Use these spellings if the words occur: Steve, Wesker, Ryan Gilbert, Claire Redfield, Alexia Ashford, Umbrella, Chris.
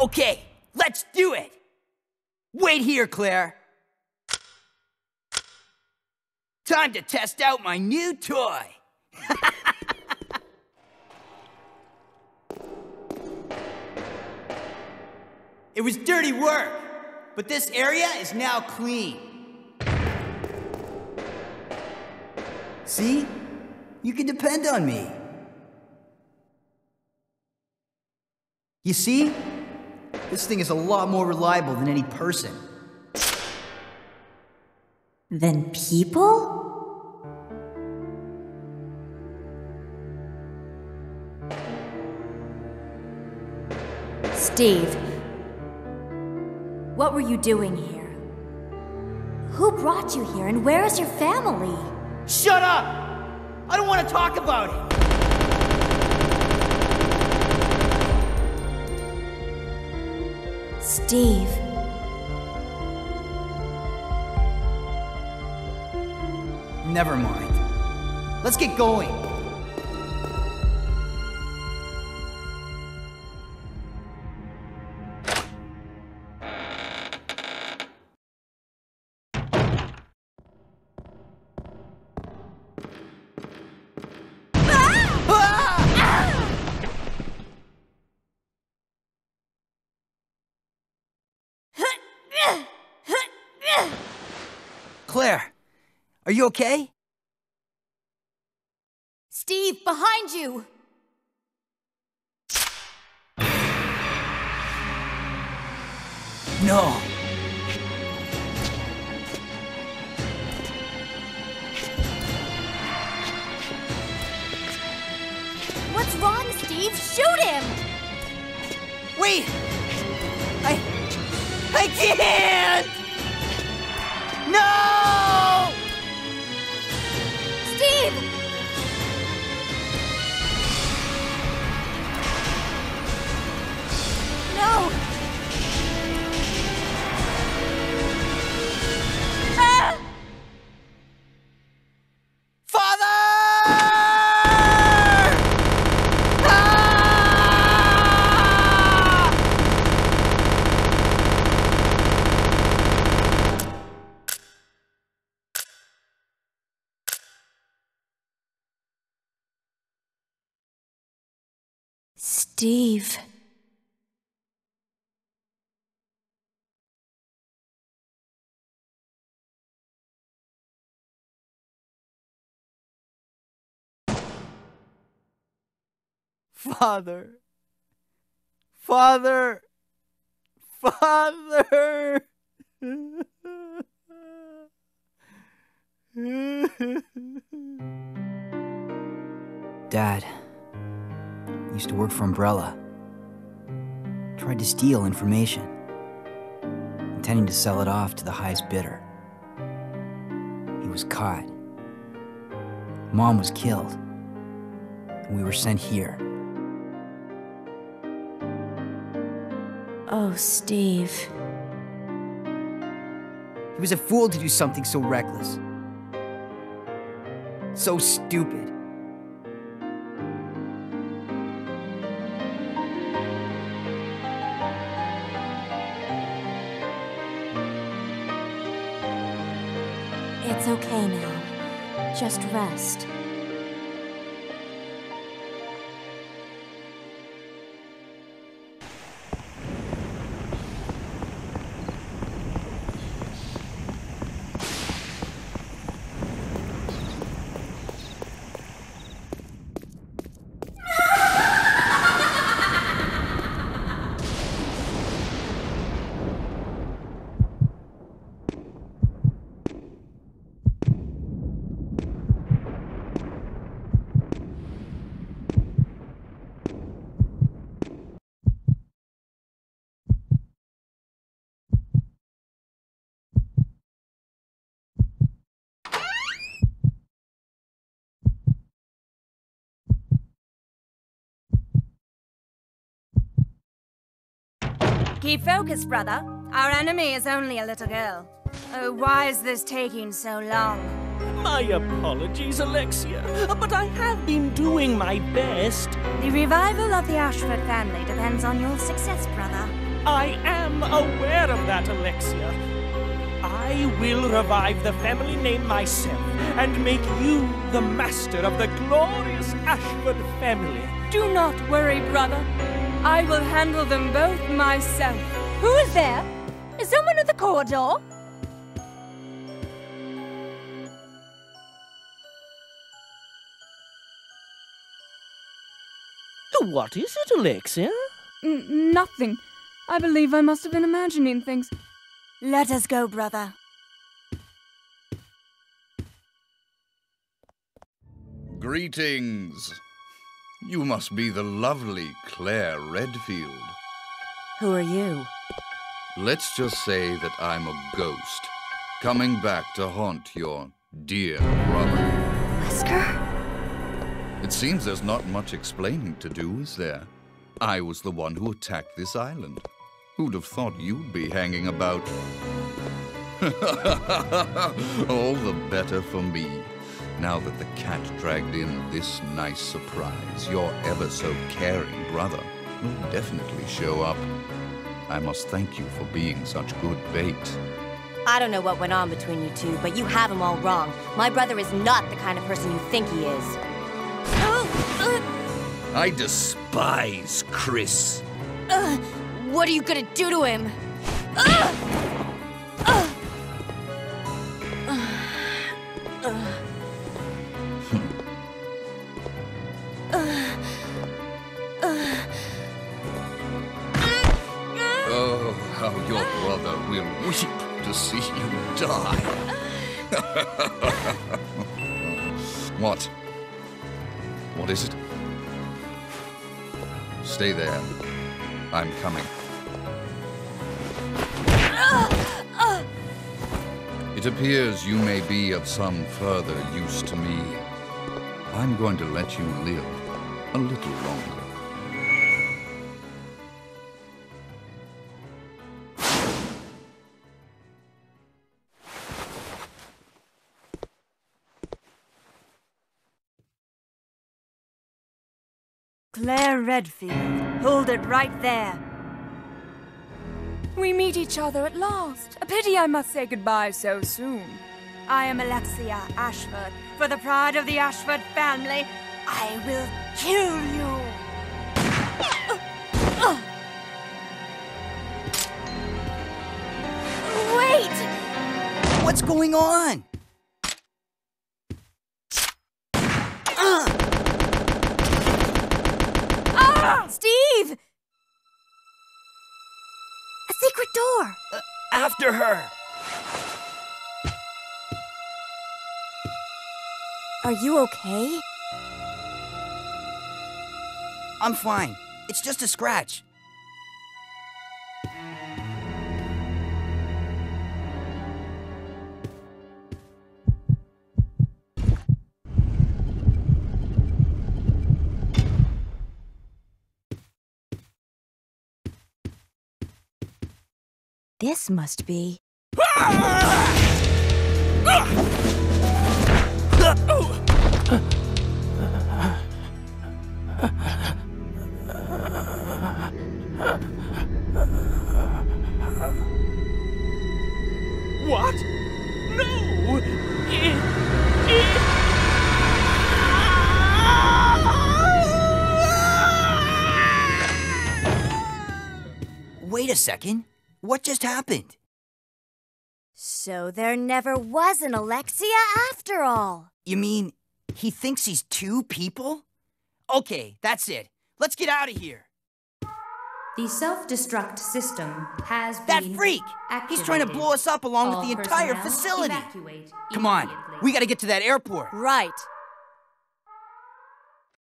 Okay, let's do it. Wait here, Claire. Time to test out my new toy. It was dirty work, but this area is now clean. See? You can depend on me. You see? This thing is a lot more reliable than any person. Than people? Steve, what were you doing here? Who brought you here and where is your family? Shut up! I don't want to talk about it! Steve. Never mind. Let's get going. Claire, are you okay? Steve, behind you! No. What's wrong, Steve? Shoot him! Wait! I can't! No! Steve! No! Ah! Father! Steve. Father. Father. Father. Dad. Used to work for Umbrella. Tried to steal information, intending to sell it off to the highest bidder. He was caught. Mom was killed, and we were sent here. Oh, Steve. He was a fool to do something so reckless. So stupid. It's okay now. Just rest. Keep focused, brother. Our enemy is only a little girl. Oh, why is this taking so long? My apologies, Alexia, but I have been doing my best. The revival of the Ashford family depends on your success, brother. I am aware of that, Alexia. I will revive the family name myself and make you the master of the glorious Ashford family. Do not worry, brother. I will handle them both myself. Who is there? Is someone in the corridor? What is it, Alexia? Nothing. I believe I must have been imagining things. Let us go, brother. Greetings. You must be the lovely Claire Redfield. Who are you? Let's just say that I'm a ghost, coming back to haunt your dear brother. Wesker? It seems there's not much explaining to do, is there? I was the one who attacked this island. Who'd have thought you'd be hanging about? All the better for me. Now that the cat dragged in this nice surprise, your ever-so-caring brother will definitely show up. I must thank you for being such good bait. I don't know what went on between you two, but you have him all wrong. My brother is not the kind of person you think he is. I despise Chris. What are you gonna do to him? Oh, how your brother will weep to see you die. What? What is it? Stay there. I'm coming. It appears you may be of some further use to me. I'm going to let you live a little longer. Claire Redfield, hold it right there. We meet each other at last. A pity I must say goodbye so soon. I am Alexia Ashford. For the pride of the Ashford family, I will kill you. Wait! What's going on? Steve! A secret door! After her! Are you okay? I'm fine. It's just a scratch. This must be... What? No! Wait a second. What just happened? So there never was an Alexia after all. You mean he thinks he's two people? Okay, that's it. Let's get out of here. The self-destruct system has been activated. That freak! He's trying to blow us up along with the entire facility. Come on, we gotta get to that airport. Right.